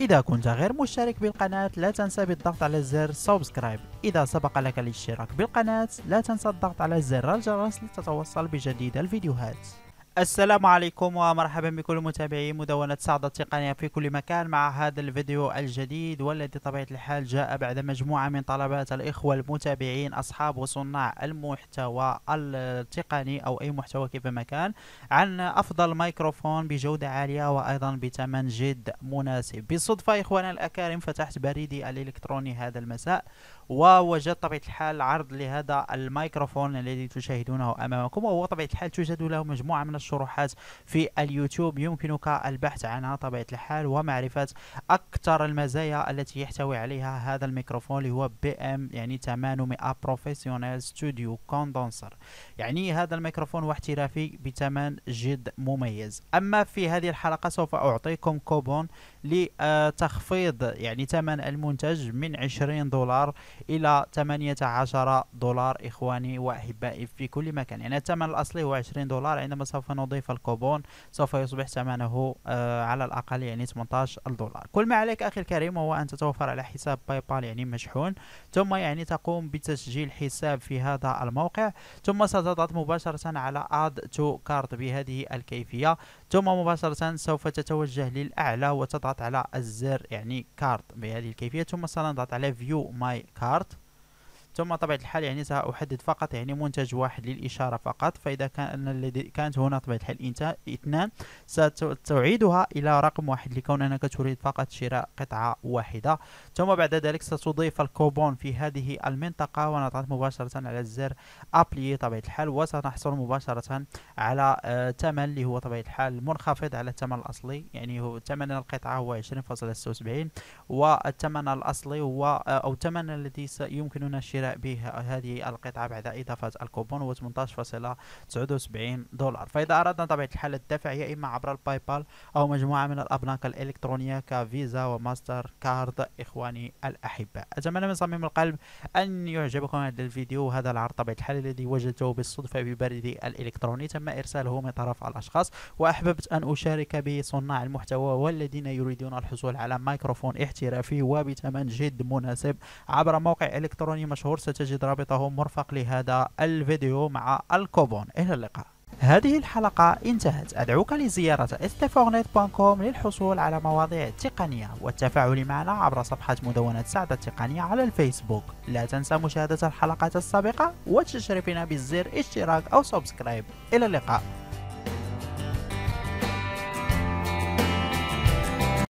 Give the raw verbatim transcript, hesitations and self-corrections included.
إذا كنت غير مشترك بالقناة لا تنسى بالضغط على زر سبسكرايب. إذا سبق لك الاشتراك بالقناة لا تنسى الضغط على زر الجرس لتتوصل بجديد الفيديوهات. السلام عليكم ومرحبا بكل متابعي مدونة صعدة التقنية في كل مكان مع هذا الفيديو الجديد، والذي بطبيعة الحال جاء بعد مجموعة من طلبات الإخوة المتابعين أصحاب وصناع المحتوى التقني أو أي محتوى كيفما كان عن أفضل ميكروفون بجودة عالية وأيضا بثمن جد مناسب. بالصدفة إخوانا الأكارم فتحت بريدي الإلكتروني هذا المساء ووجدت طبيعة الحال عرض لهذا الميكروفون الذي تشاهدونه أمامكم، وهو طبيعة الحال توجد له مجموعة من الشروحات في اليوتيوب يمكنك البحث عنها طبيعة الحال ومعرفة أكثر المزايا التي يحتوي عليها هذا الميكروفون اللي هو بي ام يعني ثمانمائة بروفيسيونال ستوديو كوندنسر. يعني هذا الميكروفون هو احترافي بثمن جد مميز. أما في هذه الحلقة سوف أعطيكم كوبون لتخفيض يعني ثمن المنتج من عشرين دولار إلى ثمانية عشر دولار إخواني وأحبائي في كل مكان. يعني الثمن الأصلي هو عشرين دولار، عندما سوف نضيف الكوبون سوف يصبح ثمنه آه على الأقل يعني ثمانية عشر دولار. كل ما عليك أخي الكريم هو أن تتوفر على حساب باي بال يعني مشحون، ثم يعني تقوم بتسجيل حساب في هذا الموقع، ثم ستضغط مباشرة على Add to Cart بهذه الكيفية، ثم مباشرة سوف تتوجه للأعلى وتضغط على الزر يعني كارت بهذه الكيفية، ثم سنضغط على View My Cart، ثم طبيعة الحال يعني سأحدد فقط يعني منتج واحد للإشارة فقط. فإذا كان الذي كانت هنا طبيعة الحال اثنان ستعيدها إلى رقم واحد لكون أنك تريد فقط شراء قطعة واحدة، ثم بعد ذلك ستضيف الكوبون في هذه المنطقة ونضغط مباشرة على الزر أبلي طبيعة الحال، وسنحصل مباشرة على ثمن آه اللي هو طبيعة الحال منخفض على الثمن الأصلي. يعني هو ثمن القطعة هو عشرين فاصلة ستة وسبعين، والثمن الأصلي هو آه أو الثمن الذي يمكننا شراء به هذه القطعة بعد إضافة الكوبون هو ثمانية عشر فاصلة تسعة وسبعين دولار. فإذا أردنا طبيعة الحال الدفع يا إما عبر الباي بال أو مجموعة من الأبناك الإلكترونية كفيزا وماستر كارد إخواني الأحباء. أتمنى من صميم القلب أن يعجبكم هذا الفيديو وهذا العرض طبيعة الحال الذي وجدته بالصدفة ببريدي الإلكتروني، تم إرساله من طرف الأشخاص، وأحببت أن أشارك به صناع المحتوى والذين يريدون الحصول على ميكروفون احترافي وبثمن جد مناسب عبر موقع إلكتروني مشهور. ستجد رابطه مرفق لهذا الفيديو مع الكوبون. إلى اللقاء. هذه الحلقة انتهت. أدعوك لزيارة استيفونيت دوت كوم للحصول على مواضيع تقنية والتفاعل معنا عبر صفحة مدونة سعد التقنية على الفيسبوك. لا تنسى مشاهدة الحلقات السابقة وتشرفنا بالزر اشتراك أو سبسكرايب. إلى اللقاء.